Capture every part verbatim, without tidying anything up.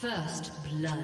First blood.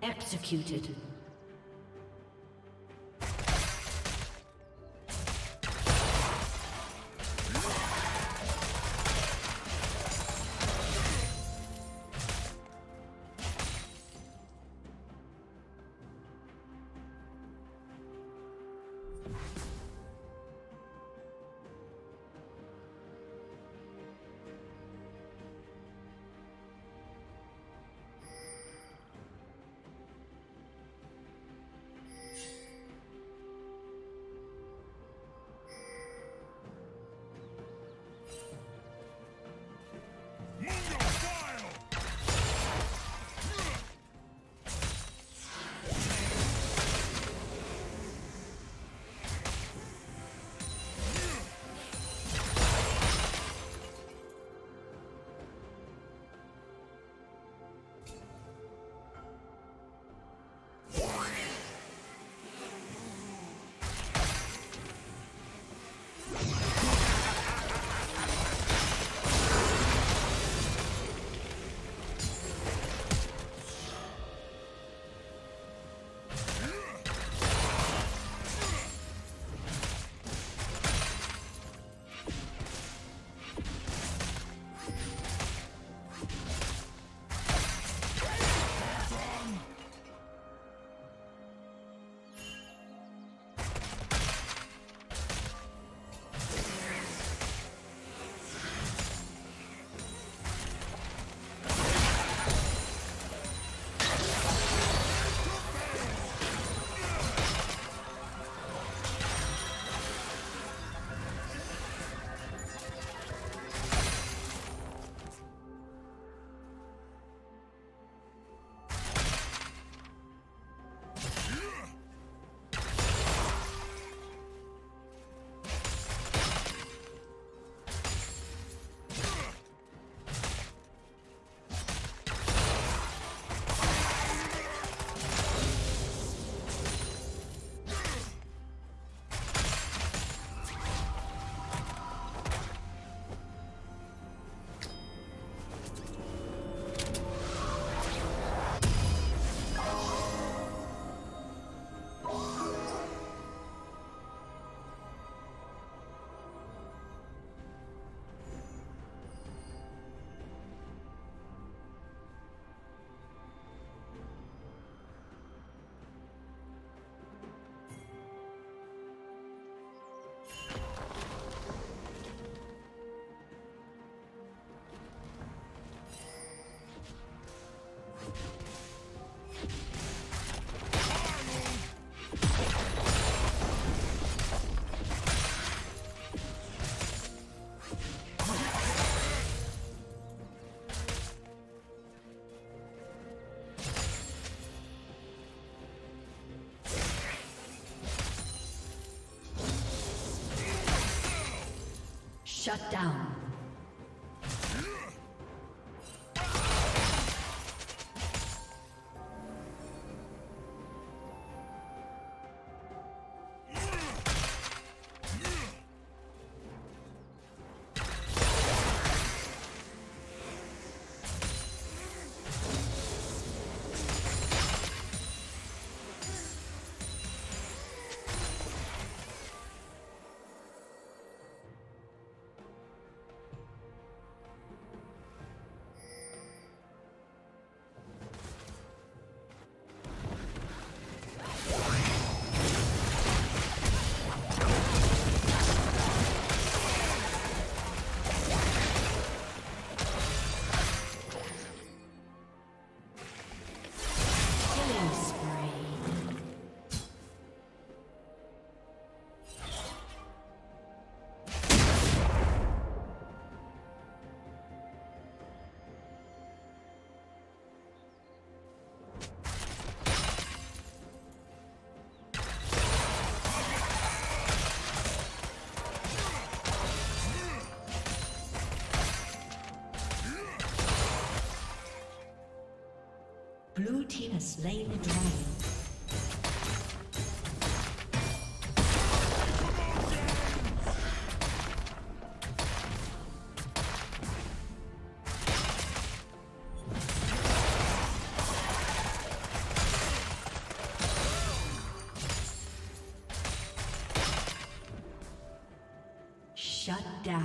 Executed. Shut down. Blue team has slain the dragon. Shut down.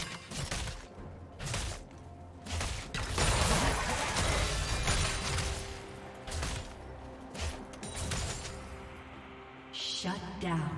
Shut down.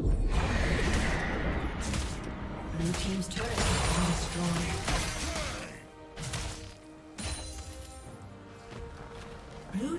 Blue team's turret has been destroyed. Blue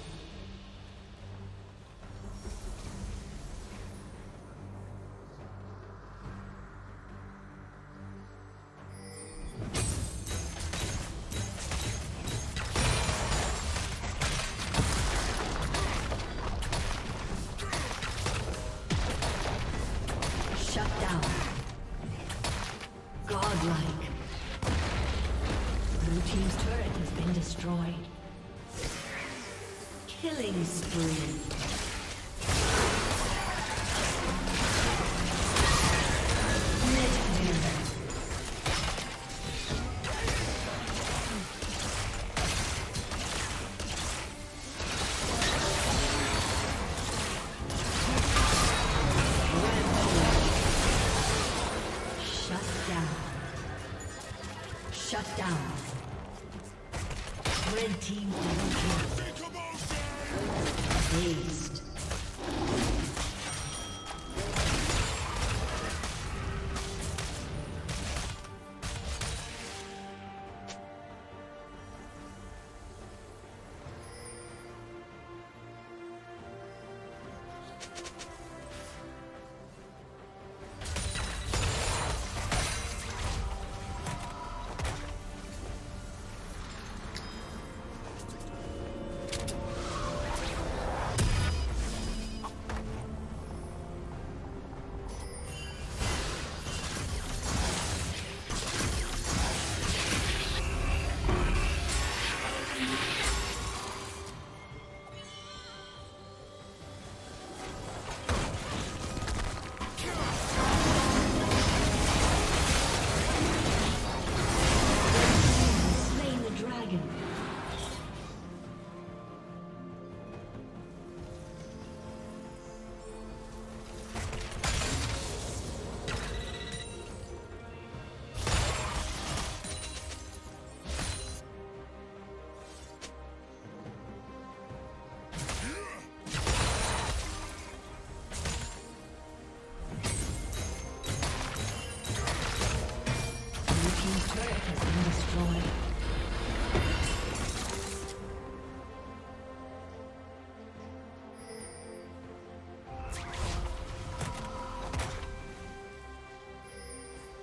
Killing spree.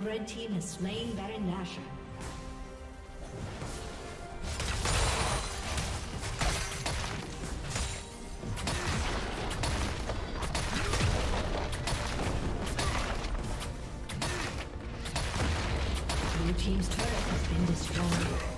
Red team has slain Baron Nashor. Blue team's turret has been destroyed.